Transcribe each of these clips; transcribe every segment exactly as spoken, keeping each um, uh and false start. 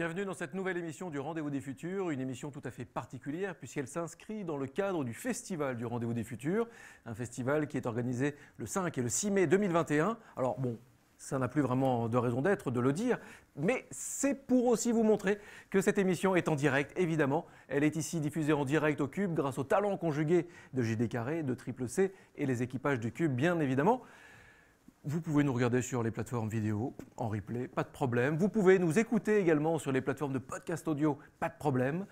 Bienvenue dans cette nouvelle émission du Rendez-vous des Futurs, une émission tout à fait particulière puisqu'elle s'inscrit dans le cadre du Festival du Rendez-vous des Futurs, un festival qui est organisé le cinq et le six mai deux mille vingt et un. Alors bon, ça n'a plus vraiment de raison d'être de le dire, mais c'est pour aussi vous montrer que cette émission est en direct, évidemment. Elle est ici diffusée en direct au Cube grâce au talent conjugué de J D Carré, de Triple C et les équipages du Cube, bien évidemment. Vous pouvez nous regarder sur les plateformes vidéo, en replay, pas de problème. Vous pouvez nous écouter également sur les plateformes de podcast audio, pas de problème.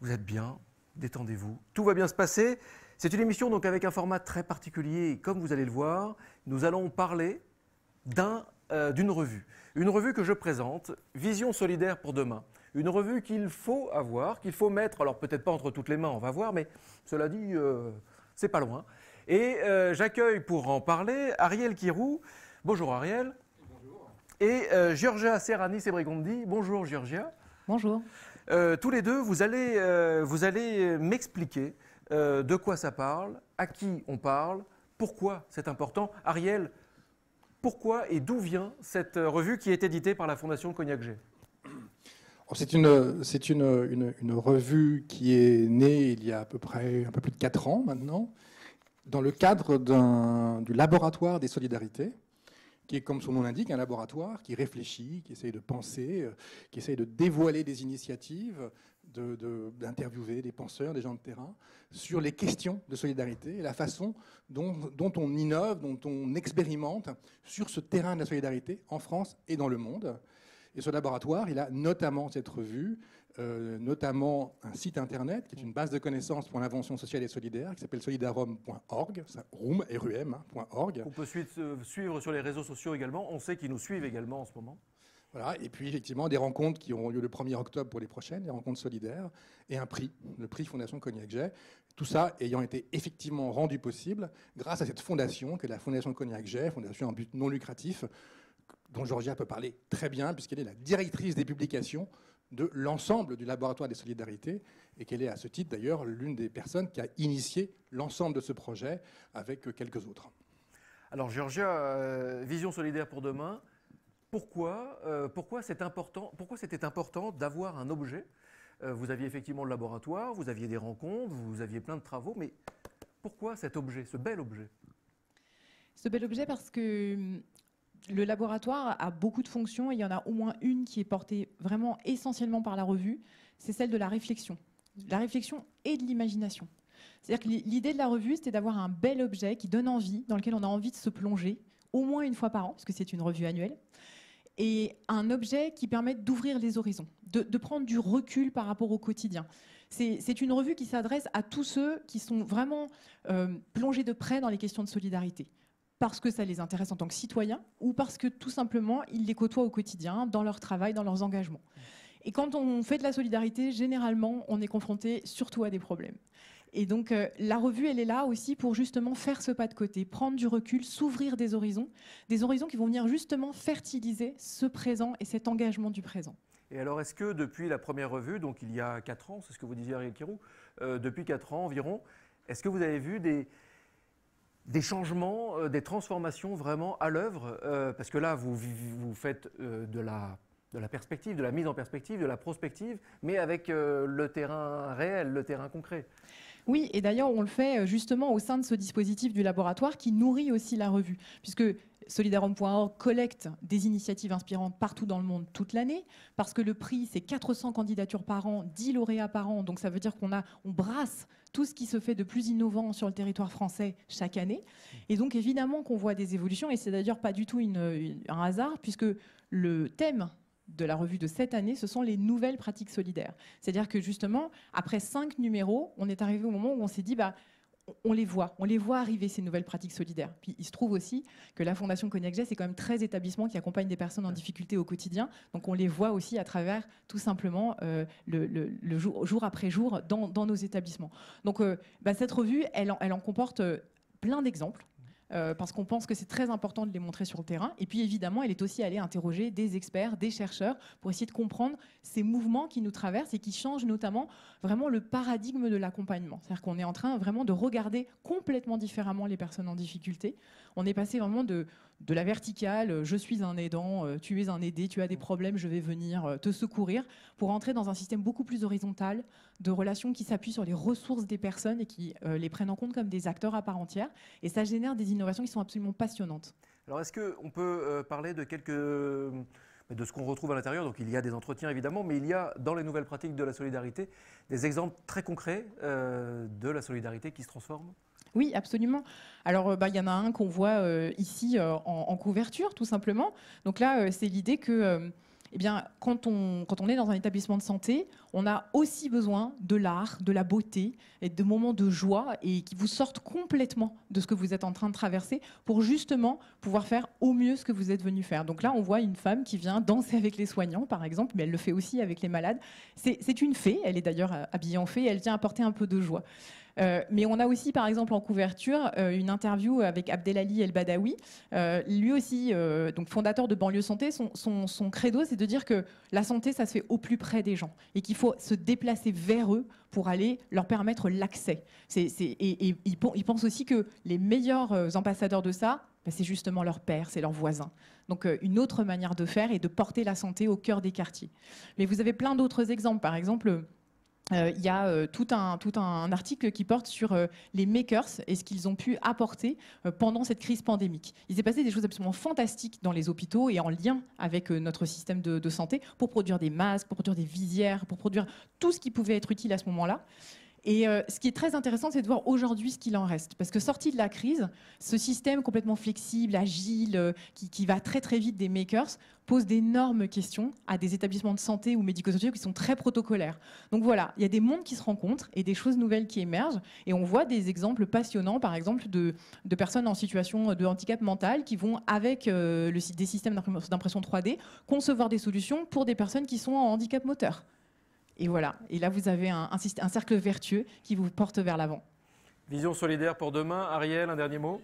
Vous êtes bien, détendez-vous, tout va bien se passer. C'est une émission donc avec un format très particulier, et comme vous allez le voir, nous allons parler d'un, euh, d'une revue. Une revue que je présente, Vision Solidaire pour demain. Une revue qu'il faut avoir, qu'il faut mettre, alors peut-être pas entre toutes les mains, on va voir, mais cela dit, euh, c'est pas loin. Et euh, j'accueille pour en parler Ariel Kyrou. Bonjour Ariel. Bonjour. Et euh, Giorgia Ceriani Sebregondi. Bonjour Giorgia. Bonjour. Euh, tous les deux, vous allez, euh, vous allez m'expliquer euh, de quoi ça parle, à qui on parle, pourquoi c'est important. Ariel, pourquoi et d'où vient cette revue qui est éditée par la Fondation Cognacq-Jay? C'est une, c'est une, une, une revue qui est née il y a à peu près un peu plus de quatre ans maintenant, dans le cadre d'un, du Laboratoire des solidarités, qui est, comme son nom l'indique, un laboratoire qui réfléchit, qui essaye de penser, qui essaye de dévoiler des initiatives, de, de, d'interviewer des penseurs, des gens de terrain, sur les questions de solidarité et la façon dont, dont on innove, dont on expérimente sur ce terrain de la solidarité en France et dans le monde. Et ce laboratoire, il a notamment cette revue, Euh, notamment un site internet qui est une base de connaissances pour l'invention sociale et solidaire qui s'appelle solidarum point org, room, R U M, hein, .org. On peut suite, euh, suivre sur les réseaux sociaux également, on sait qu'ils nous suivent également en ce moment. Voilà, et puis effectivement des rencontres qui auront lieu le premier octobre pour les prochaines, les rencontres solidaires, et un prix, le prix Fondation Cognacq-Jay. Tout ça ayant été effectivement rendu possible grâce à cette fondation qui est la Fondation Cognacq-Jay, fondation en but non lucratif, dont Giorgia peut parler très bien puisqu'elle est la directrice des publications de l'ensemble du Laboratoire des solidarités, et qu'elle est à ce titre d'ailleurs l'une des personnes qui a initié l'ensemble de ce projet avec quelques autres. Alors Giorgia, euh, Vision solidaire pour demain, pourquoi, euh, pourquoi, c'est important, pourquoi c'était important d'avoir un objet? euh, Vous aviez effectivement le laboratoire, vous aviez des rencontres, vous aviez plein de travaux, mais pourquoi cet objet, ce bel objet? Ce bel objet parce que le laboratoire a beaucoup de fonctions et il y en a au moins une qui est portée vraiment essentiellement par la revue, c'est celle de la réflexion. La réflexion et de l'imagination. C'est-à-dire que l'idée de la revue, c'était d'avoir un bel objet qui donne envie, dans lequel on a envie de se plonger, au moins une fois par an, parce que c'est une revue annuelle, et un objet qui permette d'ouvrir les horizons, de, de prendre du recul par rapport au quotidien. C'est, c'est une revue qui s'adresse à tous ceux qui sont vraiment euh, plongés de près dans les questions de solidarité, parce que ça les intéresse en tant que citoyens ou parce que tout simplement, ils les côtoient au quotidien, dans leur travail, dans leurs engagements. Et quand on fait de la solidarité, généralement, on est confronté surtout à des problèmes. Et donc, euh, la revue, elle est là aussi pour justement faire ce pas de côté, prendre du recul, s'ouvrir des horizons, des horizons qui vont venir justement fertiliser ce présent et cet engagement du présent. Et alors, est-ce que depuis la première revue, donc il y a quatre ans, c'est ce que vous disiez Ariel Kyrou, euh, depuis quatre ans environ, est-ce que vous avez vu des... des changements, euh, des transformations vraiment à l'œuvre, euh, parce que là, vous, vous faites euh, de, la, de la perspective, de la mise en perspective, de la prospective, mais avec euh, le terrain réel, le terrain concret. Oui, et d'ailleurs, on le fait justement au sein de ce dispositif du laboratoire qui nourrit aussi la revue, puisque solidarum point org collecte des initiatives inspirantes partout dans le monde toute l'année, parce que le prix, c'est quatre cents candidatures par an, dix lauréats par an, donc ça veut dire qu'on a, on brasse tout ce qui se fait de plus innovant sur le territoire français chaque année. Et donc évidemment qu'on voit des évolutions, et c'est d'ailleurs pas du tout une, une, un hasard, puisque le thème de la revue de cette année, ce sont les nouvelles pratiques solidaires. C'est-à-dire que justement, après cinq numéros, on est arrivé au moment où on s'est dit... bah, on les voit, on les voit arriver ces nouvelles pratiques solidaires. Puis il se trouve aussi que la Fondation Cognacq-Jay, c'est quand même treize établissements qui accompagnent des personnes en difficulté au quotidien. Donc on les voit aussi à travers tout simplement euh, le, le, le jour, jour après jour dans, dans nos établissements. Donc euh, bah, cette revue, elle en, elle en comporte euh, plein d'exemples. Euh, parce qu'on pense que c'est très important de les montrer sur le terrain. Et puis évidemment, elle est aussi allée interroger des experts, des chercheurs, pour essayer de comprendre ces mouvements qui nous traversent et qui changent notamment vraiment le paradigme de l'accompagnement. C'est-à-dire qu'on est en train vraiment de regarder complètement différemment les personnes en difficulté. On est passé vraiment de, de la verticale, je suis un aidant, tu es un aidé, tu as des problèmes, je vais venir te secourir, pour entrer dans un système beaucoup plus horizontal de relations qui s'appuient sur les ressources des personnes et qui euh, les prennent en compte comme des acteurs à part entière. Et ça génère des innovations qui sont absolument passionnantes. Alors est-ce qu'on peut euh, parler de quelques... de ce qu'on retrouve à l'intérieur, donc il y a des entretiens évidemment, mais il y a dans les nouvelles pratiques de la solidarité des exemples très concrets euh, de la solidarité qui se transforme? Oui, absolument. Alors, bah, y en a un qu'on voit euh, ici euh, en, en couverture, tout simplement. Donc là, euh, c'est l'idée que euh, eh bien, quand, on, quand on est dans un établissement de santé, on a aussi besoin de l'art, de la beauté, et de moments de joie et qui vous sortent complètement de ce que vous êtes en train de traverser pour justement pouvoir faire au mieux ce que vous êtes venu faire. Donc là, on voit une femme qui vient danser avec les soignants, par exemple, mais elle le fait aussi avec les malades. C'est une fée, elle est d'ailleurs habillée en fée, et elle vient apporter un peu de joie. Euh, mais on a aussi, par exemple, en couverture, euh, une interview avec Abdelali El Badawi. Euh, lui aussi, euh, donc fondateur de Banlieue Santé, son, son, son credo, c'est de dire que la santé, ça se fait au plus près des gens et qu'il faut se déplacer vers eux pour aller leur permettre l'accès. Et, et il, il pense aussi que les meilleurs ambassadeurs de ça, ben, c'est justement leur père, c'est leur voisin. Donc euh, une autre manière de faire et de porter la santé au cœur des quartiers. Mais vous avez plein d'autres exemples, par exemple... Il euh, y a euh, tout, un, tout un article qui porte sur euh, les makers et ce qu'ils ont pu apporter euh, pendant cette crise pandémique. Il s'est passé des choses absolument fantastiques dans les hôpitaux et en lien avec euh, notre système de, de santé pour produire des masques, pour produire des visières, pour produire tout ce qui pouvait être utile à ce moment-là. Et euh, ce qui est très intéressant, c'est de voir aujourd'hui ce qu'il en reste. Parce que sorti de la crise, ce système complètement flexible, agile, euh, qui, qui va très très vite des makers, pose d'énormes questions à des établissements de santé ou médico-sociaux qui sont très protocolaires. Donc voilà, il y a des mondes qui se rencontrent et des choses nouvelles qui émergent. Et on voit des exemples passionnants, par exemple, de, de personnes en situation de handicap mental qui vont, avec euh, le, des systèmes d'impression trois D, concevoir des solutions pour des personnes qui sont en handicap moteur. Et voilà, et là vous avez un, un, un cercle vertueux qui vous porte vers l'avant. Vision solidaire pour demain. Ariel, un dernier mot ?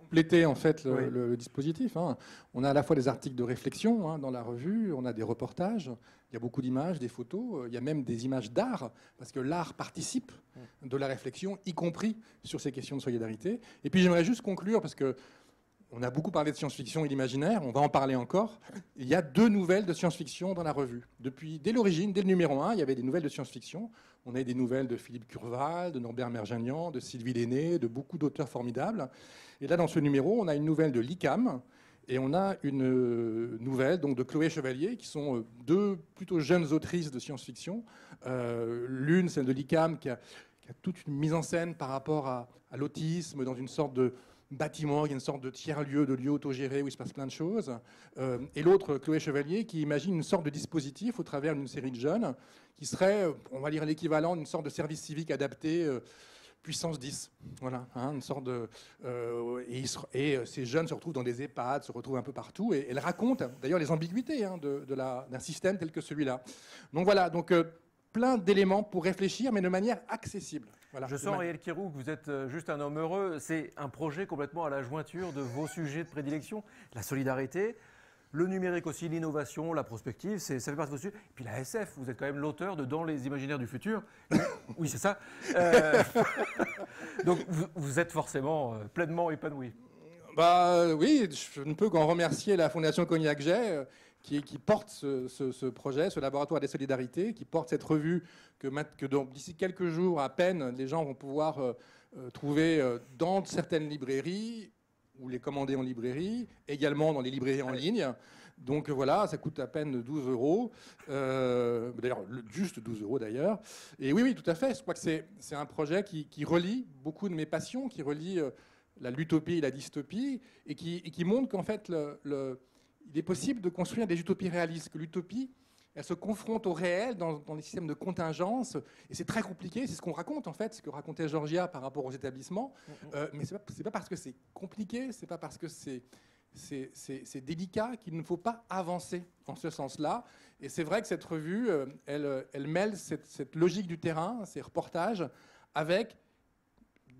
Compléter en fait le, oui. le, le dispositif. Hein. On a à la fois des articles de réflexion hein, dans la revue, on a des reportages, il y a beaucoup d'images, des photos, il y a même des images d'art, parce que l'art participe de la réflexion, y compris sur ces questions de solidarité. Et puis j'aimerais juste conclure, parce que on a beaucoup parlé de science-fiction et d'imaginaire, on va en parler encore. Il y a deux nouvelles de science-fiction dans la revue. Depuis, dès l'origine, dès le numéro un, il y avait des nouvelles de science-fiction. On a eu des nouvelles de Philippe Curval, de Norbert Mergenian, de Sylvie Lenné, de beaucoup d'auteurs formidables. Et là, dans ce numéro, on a une nouvelle de l'I C A M et on a une nouvelle donc, de Chloé Chevalier, qui sont deux plutôt jeunes autrices de science-fiction. Euh, L'une, celle de l'I C A M, qui a, qui a toute une mise en scène par rapport à, à l'autisme, dans une sorte de... bâtiment, il y a une sorte de tiers-lieu, de lieu autogéré où il se passe plein de choses. Euh, et l'autre, Chloé Chevalier, qui imagine une sorte de dispositif au travers d'une série de jeunes qui serait, on va dire, l'équivalent d'une sorte de service civique adapté euh, puissance dix. Voilà, hein, une sorte de... Euh, et, se, et ces jeunes se retrouvent dans des EHPAD, se retrouvent un peu partout. Et elle raconte d'ailleurs les ambiguïtés hein, de, de la, d'un système tel que celui-là. Donc voilà, donc... Euh, plein d'éléments pour réfléchir, mais de manière accessible. Voilà. Je sens, Ariel Kyrou, que vous êtes juste un homme heureux. C'est un projet complètement à la jointure de vos sujets de prédilection. La solidarité, le numérique aussi, l'innovation, la prospective, ça fait partie de vos sujets. Et puis la S F, vous êtes quand même l'auteur de Dans les imaginaires du futur. Oui, c'est ça. Euh... Donc vous, vous êtes forcément pleinement épanoui. Bah, oui, je ne peux qu'en remercier la Fondation Cognacq-Jay, Qui, qui porte ce, ce, ce projet, ce laboratoire des solidarités, qui porte cette revue que, que d'ici quelques jours à peine, les gens vont pouvoir euh, trouver euh, dans certaines librairies, ou les commander en librairie, également dans les librairies en ligne. Donc voilà, ça coûte à peine douze euros, euh, d'ailleurs juste douze euros d'ailleurs. Et oui, oui, tout à fait, je crois que c'est un projet qui, qui relie beaucoup de mes passions, qui relie euh, la l'utopie et la dystopie, et qui, et qui montre qu'en fait le... le il est possible de construire des utopies réalistes, que l'utopie, elle se confronte au réel dans, dans les systèmes de contingence, et c'est très compliqué, c'est ce qu'on raconte en fait, ce que racontait Giorgia par rapport aux établissements, euh, mais c'est pas, pas parce que c'est compliqué, c'est pas parce que c'est délicat qu'il ne faut pas avancer en ce sens-là, et c'est vrai que cette revue, elle, elle mêle cette, cette logique du terrain, ces reportages, avec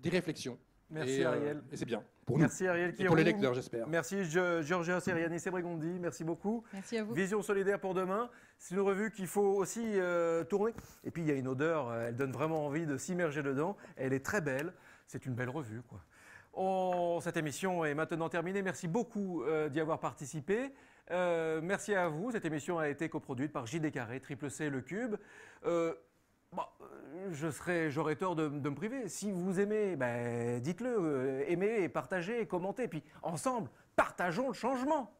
des réflexions. Merci et, Ariel. Euh, et c'est bien. Pour merci nous. Ariel Kyrou. Et pour les lecteurs, j'espère. Merci Giorgia Ceriani Sebregondi. Merci beaucoup. Merci à vous. Vision solidaire pour demain. C'est une revue qu'il faut aussi euh, tourner. Et puis il y a une odeur, elle donne vraiment envie de s'immerger dedans. Elle est très belle. C'est une belle revue, quoi. On, cette émission est maintenant terminée. Merci beaucoup euh, d'y avoir participé. Euh, merci à vous. Cette émission a été coproduite par J D Carré, Triple C, Le Cube. Euh, Bon, je serais, j'aurais tort de, de me priver. Si vous aimez, ben, dites-le, euh, aimez, partagez, commentez. Puis ensemble, partageons le changement.